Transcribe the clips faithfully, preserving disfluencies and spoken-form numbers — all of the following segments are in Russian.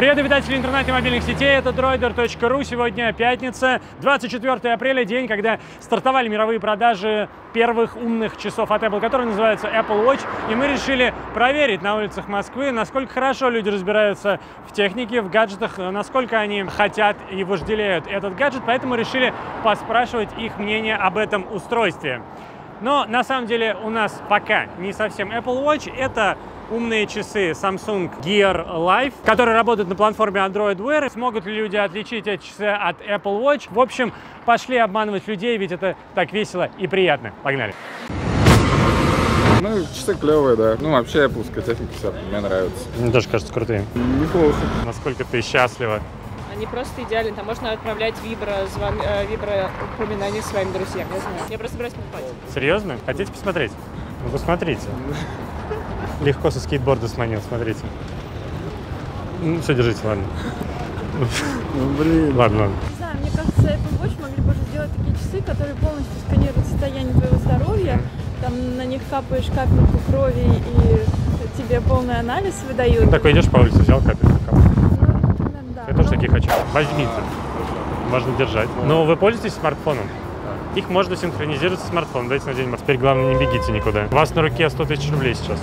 Привет, обитатели интернета и мобильных сетей, это дроидер точка ру. Сегодня пятница, двадцать четвёртое апреля, день, когда стартовали мировые продажи первых умных часов от Apple, которые называются Apple Watch. И мы решили проверить на улицах Москвы, насколько хорошо люди разбираются в технике, в гаджетах, насколько они хотят и вожделеют этот гаджет. Поэтому решили поспрашивать их мнение об этом устройстве. Но на самом деле у нас пока не совсем Apple Watch. Это умные часы Samsung Gear Life, которые работают на платформе Android Wear. Смогут ли люди отличить эти часы от Apple Watch? В общем, пошли обманывать людей, ведь это так весело и приятно. Погнали! Ну, часы клевые, да. Ну, вообще, Apple-ская техника вся мне нравится. Мне тоже кажется крутые. Неплохо. Насколько ты счастлива? Они просто идеальны. Там можно отправлять вибро, звон, э, вибро упоминания своим друзьям. Я знаю. Я просто собираюсь покупать. Серьезно? Хотите посмотреть? Ну, посмотрите. Легко со скейтборда сманил, смотрите. Ну, все, держите, ладно. Ну, блин. Ладно. Не знаю, мне кажется, Apple Watch могли бы сделать такие часы, которые полностью сканируют состояние твоего здоровья. Там на них капаешь капельку крови, и тебе полный анализ выдают. Ну, такой идешь по улице, взял капельку капельку. Ну, да, Я тоже но... такие хочу. Возьмите. Можно держать. Но вы пользуетесь смартфоном? Их можно синхронизировать с смартфоном. Дайте наденем. Теперь главное, не бегите никуда. У вас на руке сто тысяч рублей сейчас.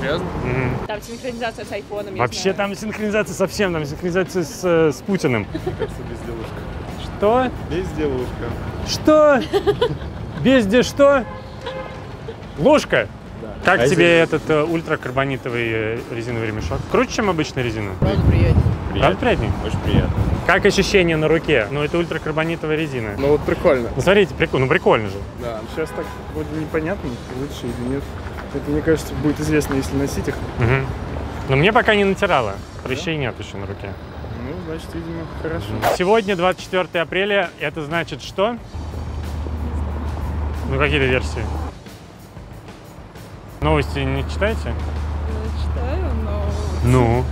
Серьезно? Mm-hmm. Там синхронизация с айфоном. Вообще там синхронизация со всем, там синхронизация с, э, с Путиным. Мне кажется, безделушка. Что? Безделушка. Что? Безде что? Ложка? Да. Как а тебе этот э, ультракарбонитовый э, резиновый ремешок? Круче, чем обычная резина? Правильно, приятнее. Правильно, приятнее? Очень приятно. Как ощущение на руке? Ну, это ультракарбонитовая резина. Ну, вот прикольно. Ну, смотрите, прикольно, ну, прикольно же. Да, сейчас так будет непонятно, лучше или нет. Это, мне кажется, будет известно, если носить их. Угу. Но мне пока не натирало. Прыщей да? нет еще на руке. Ну, значит, видимо, хорошо. Сегодня двадцать четвёртое апреля. Это значит что? Ну, какие-то версии. Новости не читаете? Читаю, но... Ну?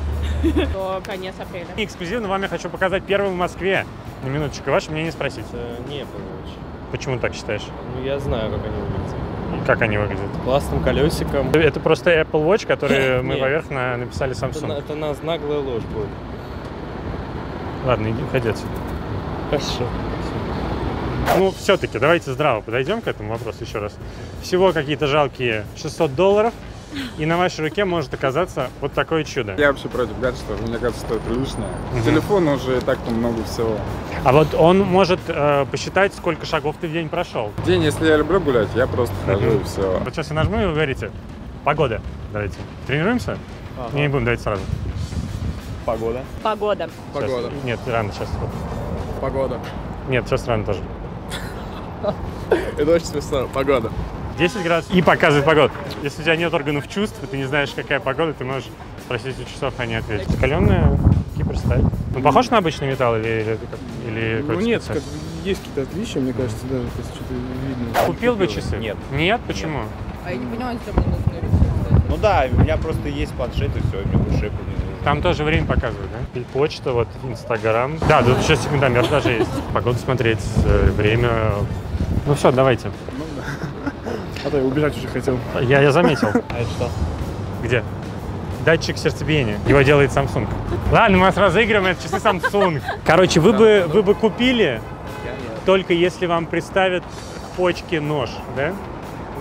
До конец апреля. Эксклюзивно вам я хочу показать первым в Москве. На минуточку. Ваше мнение спросить. Не Apple Watch. Почему так считаешь? Ну, я знаю, как они выглядят. Как они выглядят? Классным колесиком. Это просто Apple Watch, который мы поверх написали Samsung. Это, это нас наглая ложь будет. Ладно, иди, уходи отсюда. Хорошо. Ну, все-таки, давайте здраво подойдем к этому вопросу еще раз. Всего какие-то жалкие шестьсот долларов, и на вашей руке может оказаться вот такое чудо. Я вообще против гаджетов, мне кажется, что это лишнее. Угу. Телефон уже и так-то много всего. А вот он может э, посчитать, сколько шагов ты в день прошел. В день, если я люблю гулять, я просто хожу угу. и все. Вот сейчас я нажму, и вы говорите, погода, давайте. Тренируемся? Ага. Не будем, давайте сразу. Погода. Погода. Сейчас. Погода. Нет, рано сейчас. Погода. Нет, сейчас рано тоже. Это очень смешно. Погода. десять градусов. И показывает погоду. Если у тебя нет органов чувств, ты не знаешь, какая погода, ты можешь спросить у часов, они ответят. Закаленная киперсталь. Ну, похож на обычный металл или, или ну, нет, как, есть какие-то отличия, мне кажется, даже что-то видно. Купил бы часы? Нет. Нет? Почему? Нет. А я не понимаю, зачем мне нужны ресурсы. Ну да, у меня просто есть планшет и все, и мне больше Apple не нужно. Там тоже время показывают, да? И почта, вот, Инстаграм. Да, тут еще секундомер даже есть. Погоду смотреть, время. Ну все, давайте. А то я убежать уже хотел. Я, я заметил. А это что? Где? Датчик сердцебиения. Его делает Samsung. Ладно, мы вас разыгрываем, это часы Samsung. Короче, вы бы, вы бы купили, только если вам представят почки нож, да?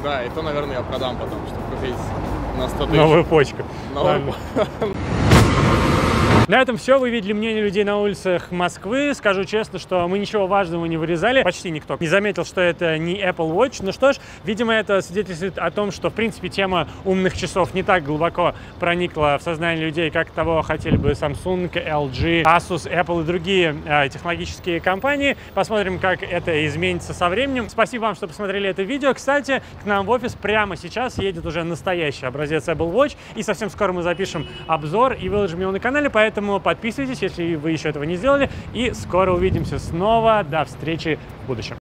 Да, и то, наверное, я продам потом, чтобы купить на сто тысяч. Новую почку. Новую. На этом все. Вы видели мнение людей на улицах Москвы. Скажу честно, что мы ничего важного не вырезали. Почти никто не заметил, что это не Apple Watch. Ну что ж, видимо, это свидетельствует о том, что, в принципе, тема умных часов не так глубоко проникла в сознание людей, как того хотели бы Samsung, эл джи, Asus, Apple и другие э, технологические компании. Посмотрим, как это изменится со временем. Спасибо вам, что посмотрели это видео. Кстати, к нам в офис прямо сейчас едет уже настоящий образец Apple Watch. И совсем скоро мы запишем обзор и выложим его на канале, поэтому Поэтому подписывайтесь, если вы еще этого не сделали. И скоро увидимся снова. До встречи в будущем.